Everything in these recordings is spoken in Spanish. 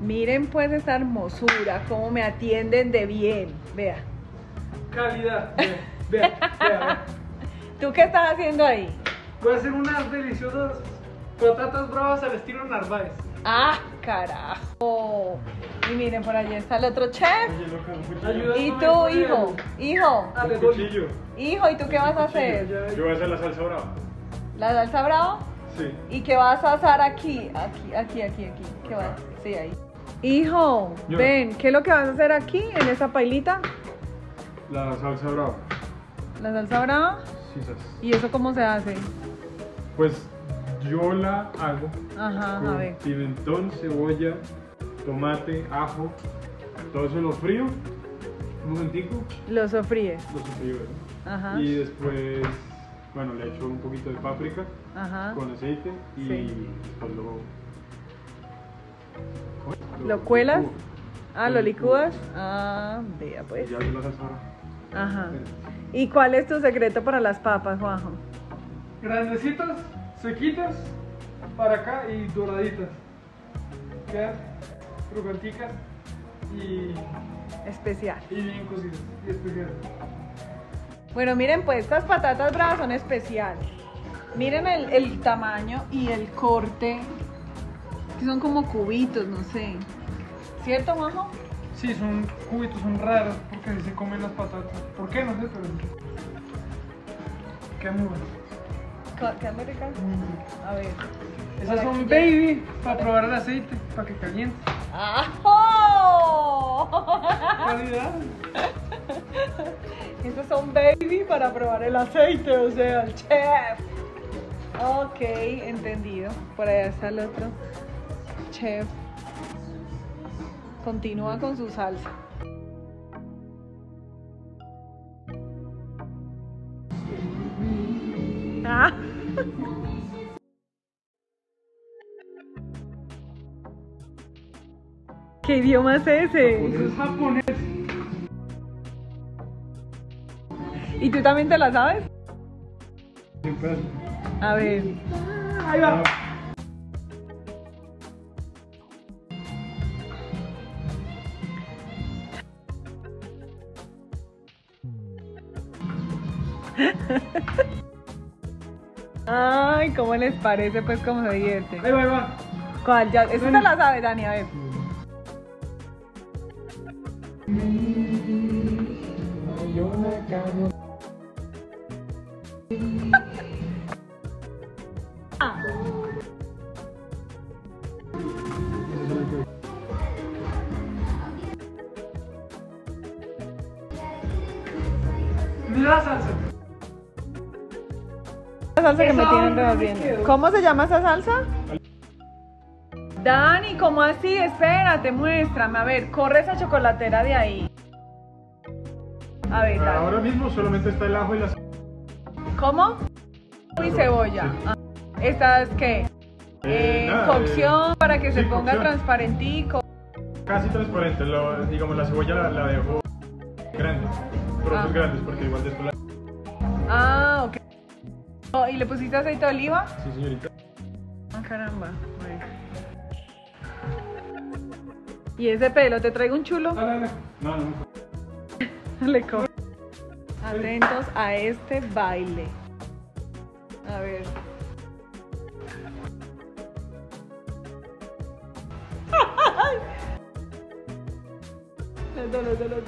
Miren pues esta hermosura, cómo me atienden de bien. Vea. Calidad. Vea. ¿Tú qué estás haciendo ahí? Voy a hacer unas deliciosas patatas bravas al estilo Narváez. ¡Ah, carajo! Y miren, por allí está el otro chef. Oye, ¿y tú, hijo? ¿Hijo? Dale, hijo, ¿y tú qué vas a hacer? Yo voy a hacer la salsa brava. ¿La salsa brava? Sí. ¿Y qué vas a asar aquí? Aquí. ¿Qué vas? Sí, ahí. Hijo, ven, ¿qué es lo que vas a hacer aquí, en esa pailita? La salsa brava. ¿La salsa brava? Sí, salsa. ¿Y eso cómo se hace? Pues yo la hago. Ajá, con a ver. Pimentón, cebolla, tomate, ajo. Todo eso lo frío. Un momentico. Lo sofríe. Lo sofríe, ¿verdad? Ajá. Y después, bueno, le echo un poquito de páprica. Ajá. Con aceite y sí. Pues ¿Lo cuelas? Licúo. Ah, ¿lo licúas? Ah, vea pues. Ya lo haces ahora. Ajá. ¿Y cuál es tu secreto para las papas, Juanjo? Grandecitas, sequitas, para acá y doraditas. Quedan crocanticas y... especial. Y bien cocidas, y especial. Bueno, miren pues, estas patatas bravas son especiales. Miren el tamaño y el corte, que son como cubitos, no sé. ¿Cierto, Majo? Sí, son cubitos, son raros, porque así se comen las patatas. ¿Por qué? No sé, pero... quedan muy buenas. ¿Quedan muy ricas? A ver. Esas son baby, para probar el aceite, para que caliente. ¡Ajo! ¡Calidad! Estos son baby para probar el aceite, o sea, el chef. Ok, entendido. Por allá está el otro chef. Continúa con su salsa. Ah. ¿Qué idioma es ese? Es japonés. ¿Y tú también te la sabes? Sí, pues. A ver. Ahí va. Ay, ¿cómo les parece? Pues cómo se divierte. Ahí va, ahí va. ¿Cuál? Ya, eso te la sabe, Dani, a ver. Yo me cago. La salsa. La salsa que me tienen revolviendo. ¿Cómo se llama esa salsa? Dani, ¿cómo así? Espérate, muéstrame. A ver, corre esa chocolatera de ahí. A ver, Dani. Ahora mismo solamente está el ajo y la cebolla. ¿Cómo? Y cebolla. Ah, ¿esta es qué? Cocción para que sí, se ponga cocción. Transparentico. Casi transparente. Digamos, la cebolla la dejo grande. Trozos grandes porque igual después la... Ah, ok. Oh, ¿y le pusiste aceite de oliva? Sí, señorita. Ah, caramba. Bueno. ¿Y ese pelo? ¿Te traigo un chulo? No. Le cojo. Atentos a este baile. A ver. Los dos.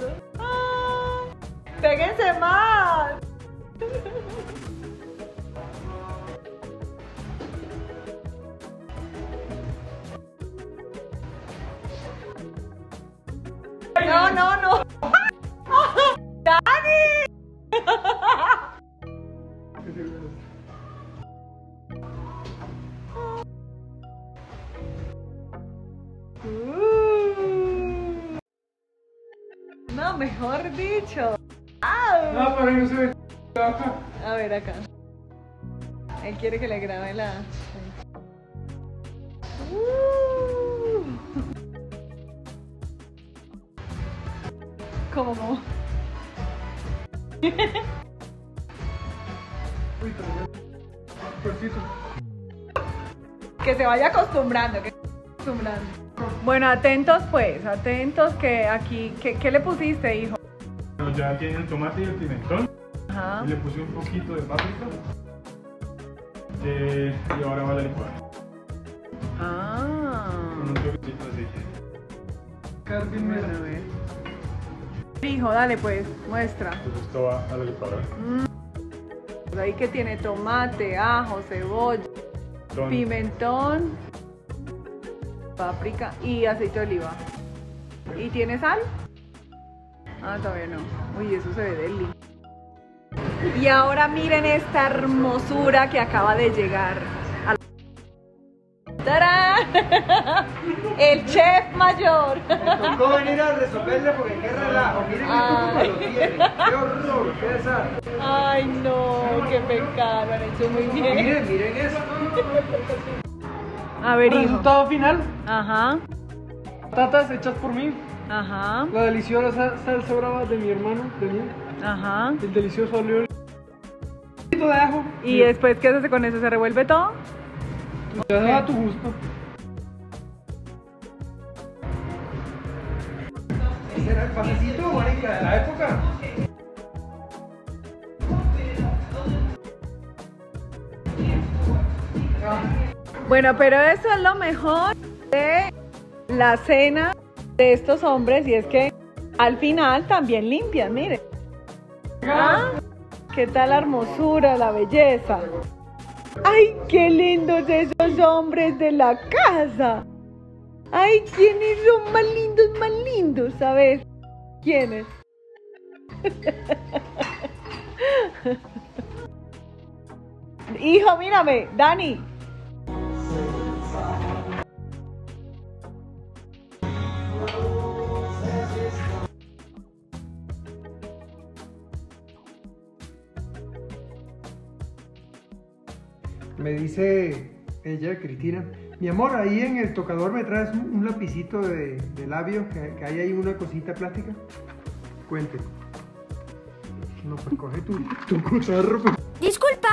¡Péguense más! No. ¡Dani! No, mejor dicho. No, pero no se ve. A ver acá. Él quiere que le grabe la... ¿Cómo? Uy, que se vaya acostumbrando. Bueno, atentos pues, atentos que aquí, ¿qué le pusiste, hijo? Bueno, ya tiene el tomate y el pimentón. Ajá. Y le puse un poquito de páprica. Y ahora va la licuada. Ah. Con un poquito de aceite. Bueno, a ver. Hijo, dale pues, muestra. Pues esto va a la licuadora. Pues ahí que tiene tomate, ajo, cebolla, pimentón, páprica y aceite de oliva. ¿Y tiene sal? Ah, todavía no. Uy, eso se ve deli. Y ahora miren esta hermosura que acaba de llegar. ¡Tarán! El chef mayor. Me tocó venir a resolverle porque qué relajo. Miren cómo lo tiene. Qué horror, qué desastre. Ay no, qué pecado. Lo han hecho muy bien. Miren, miren eso. A ver, hijo. Resultado final. Ajá. Patatas hechas por mí. Ajá. La deliciosa salsa brava de mi hermano, de mí. Ajá. El delicioso olor. Un poquito de ajo. ¿Y bien, después qué haces con eso? ¿Se revuelve todo? Te okay, a tu gusto. ¿Ese era el pasecito, marica, de la época? Bueno, pero eso es lo mejor de la cena de estos hombres, y es que al final también limpian, miren. ¿Ah? ¿Qué tal la hermosura, la belleza? ¡Ay, qué lindos esos hombres de la casa! ¡Ay, quiénes son más lindos! A ver, ¿quiénes? Hijo, mírame, Dani. Me dice ella, Cristina, mi amor, ahí en el tocador me traes un lapicito de labios, que hay ahí una cosita plástica. Cuente. No, pues coge tu cosarro. Disculpa.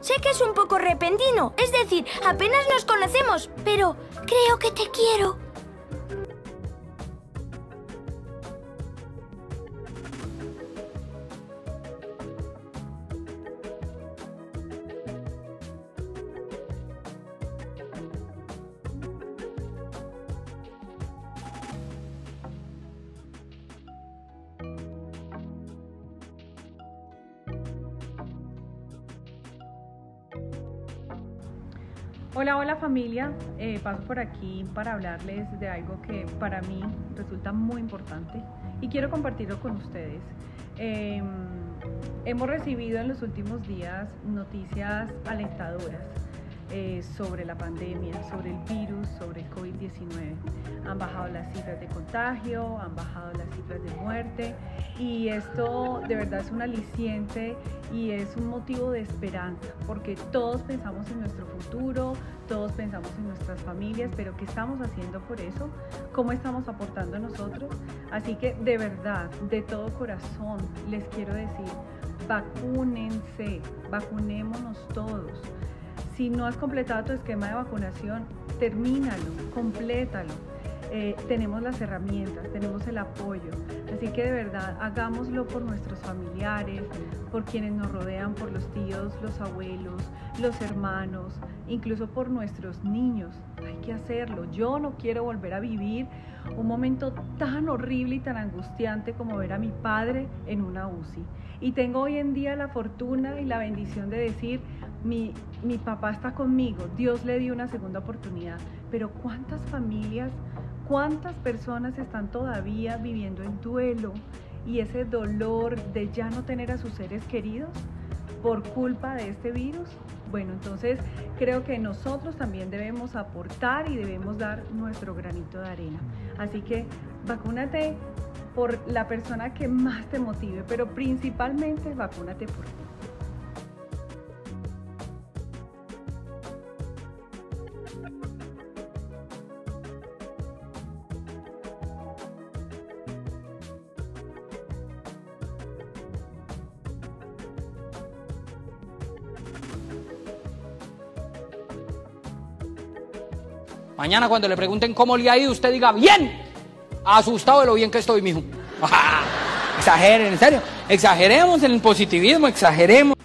Sé que es un poco repentino, es decir, apenas nos conocemos, pero creo que te quiero. Hola, hola familia, paso por aquí para hablarles de algo que para mí resulta muy importante y quiero compartirlo con ustedes. Hemos recibido en los últimos días noticias alentadoras sobre la pandemia, sobre el virus, sobre el COVID-19. Han bajado las cifras de contagio, han bajado las cifras de muerte, y esto de verdad es un aliciente y es un motivo de esperanza, porque todos pensamos en nuestro futuro, todos pensamos en nuestras familias, pero ¿qué estamos haciendo por eso? ¿Cómo estamos aportando nosotros? Así que de verdad, de todo corazón, les quiero decir, vacúnense, vacunémonos todos. Si no has completado tu esquema de vacunación, termínalo, complétalo. Tenemos las herramientas, tenemos el apoyo. Así que de verdad, hagámoslo por nuestros familiares, por quienes nos rodean, por los tíos, los abuelos, los hermanos, incluso por nuestros niños. Hay que hacerlo. Yo no quiero volver a vivir un momento tan horrible y tan angustiante como ver a mi padre en una UCI. Y tengo hoy en día la fortuna y la bendición de decir, mi papá está conmigo, Dios le dio una segunda oportunidad. Pero ¿cuántas familias, cuántas personas están todavía viviendo en duelo y ese dolor de ya no tener a sus seres queridos por culpa de este virus? Bueno, entonces creo que nosotros también debemos aportar y debemos dar nuestro granito de arena. Así que vacúnate por la persona que más te motive, pero principalmente vacúnate por ti. Mañana cuando le pregunten cómo le ha ido, usted diga, bien, asustado de lo bien que estoy, mijo. Exageren, en serio, exageremos en el positivismo, exageremos.